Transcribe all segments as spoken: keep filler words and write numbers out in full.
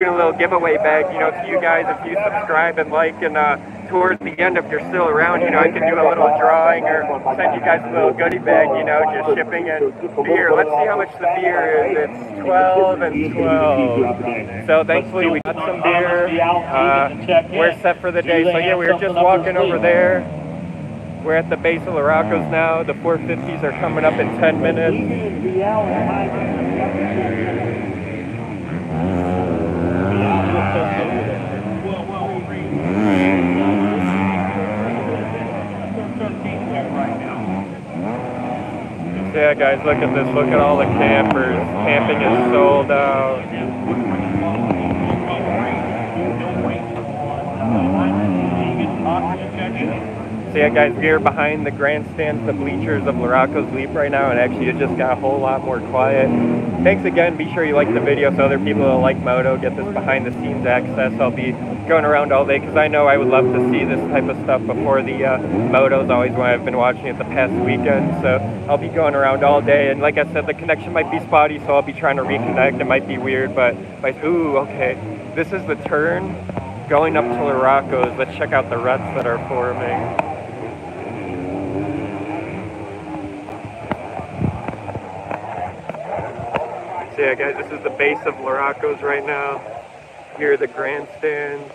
A little giveaway bag, you know, to you guys. If you subscribe and like, and uh, towards the end, if you're still around, you know, I can do a little drawing or send you guys a little goodie bag, you know, just shipping and beer. Let's see how much the beer is. It's twelve and twelve. So thankfully we got some beer. Uh, we're set for the day. So yeah, we were just walking over there. We're at the base of Larocco's now. The four fifties are coming up in ten minutes. Yeah, guys, look at this. Look at all the campers. Camping is sold out. So yeah, guys, we are behind the grandstands, the bleachers of Larocco's Leap right now, and actually it just got a whole lot more quiet. Thanks again. Be sure you like the video so other people that like moto get this behind-the-scenes access. I'll be going around all day because I know I would love to see this type of stuff before the uh, motos. Always when I've been watching it the past weekend, so I'll be going around all day. And like I said, the connection might be spotty, so I'll be trying to reconnect. It might be weird, but like, ooh, okay, this is the turn going up to Larocco's. Let's check out the ruts that are forming. So yeah, guys, this is the base of Larocco's right now. Here are the grandstands.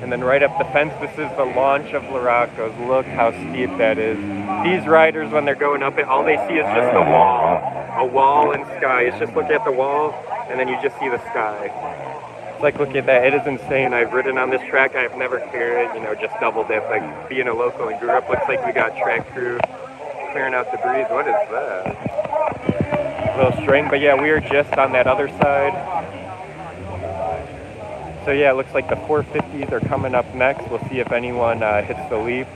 And then right up the fence, this is the launch of Larocco's. Look how steep that is. These riders, when they're going up it, all they see is just a wall. A wall and sky. It's just looking at the wall, and then you just see the sky. It's like, look at that. It is insane. I've ridden on this track. I've never cleared it, you know, just double dip. Like, being a local and grew up, looks like we got track crew clearing out the breeze. What is that? Little string, but yeah, we are just on that other side. So yeah, it looks like the four fifties are coming up next. We'll see if anyone uh, hits the leap.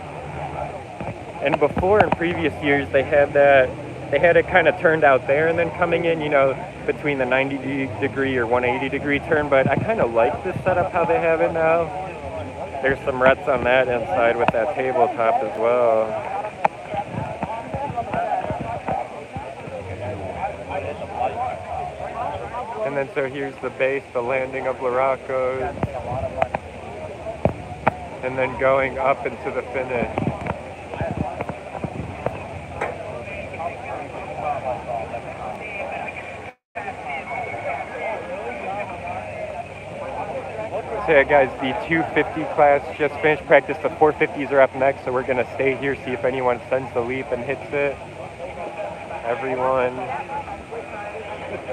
And before, in previous years, they had that, they had it kind of turned out there and then coming in, you know, between the ninety degree or one eighty degree turn, but I kind of like this setup how they have it now. There's some ruts on that inside with that tabletop as well. And then so here's the base, the landing of Larocco's, and then going up into the finish. So yeah, guys, the two fifty class just finished practice. The four fifties are up next, so we're going to stay here, see if anyone sends the leap and hits it. Everyone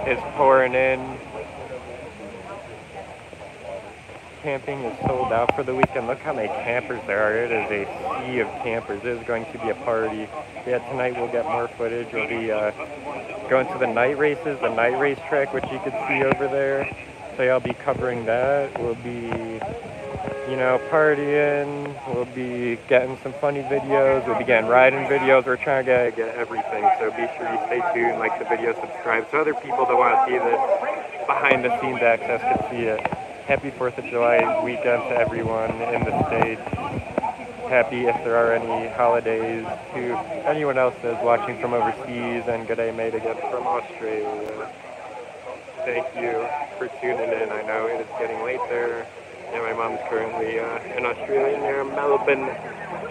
is pouring in. Camping is sold out for the weekend. Look how many campers there are. It is a sea of campers. It is going to be a party. Yeah, tonight we'll get more footage. We'll be uh, going to the night races, the night racetrack, which you can see over there. So yeah, I'll be covering that. We'll be, you know, partying. We'll be getting some funny videos. We'll be getting riding videos. We're trying to get, get everything. So be sure you stay tuned, like the video, subscribe, so other people that want to see this behind the scenes access can see it. Happy fourth of July weekend to everyone in the States. Happy, if there are any holidays, to anyone else that's watching from overseas, and good day mate again from Australia. Thank you for tuning in. I know it is getting late there. Yeah, my mom's currently uh, in Australia near Melbourne.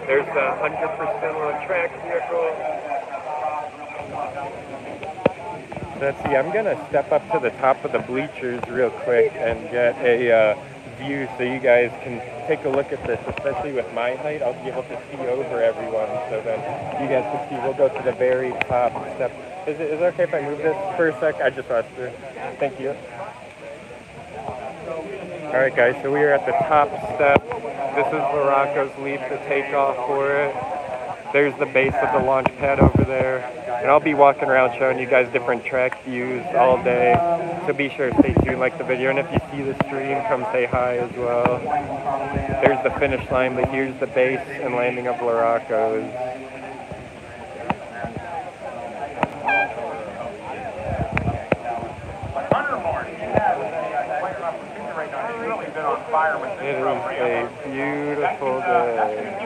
There's the one hundred percent on track vehicle. Let's see, I'm going to step up to the top of the bleachers real quick and get a uh, view so you guys can take a look at this. Especially with my height, I'll be able to see over everyone, so then you guys can see. We'll go to the very top step. Is it, is it okay if I move this for a sec? I just lost it. Thank you. Alright guys, so we are at the top step. This is Larocco's Leap, to take off for it. There's the base of the launch pad over there. And I'll be walking around showing you guys different track views all day. So be sure to stay tuned, like the video. And if you see the stream, come say hi as well. There's the finish line, but here's the base and landing of Larocco's. It is a beautiful day.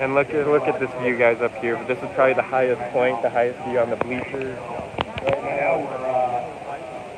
And look at look at this view, guys, up here. This is probably the highest point, the highest view on the bleachers.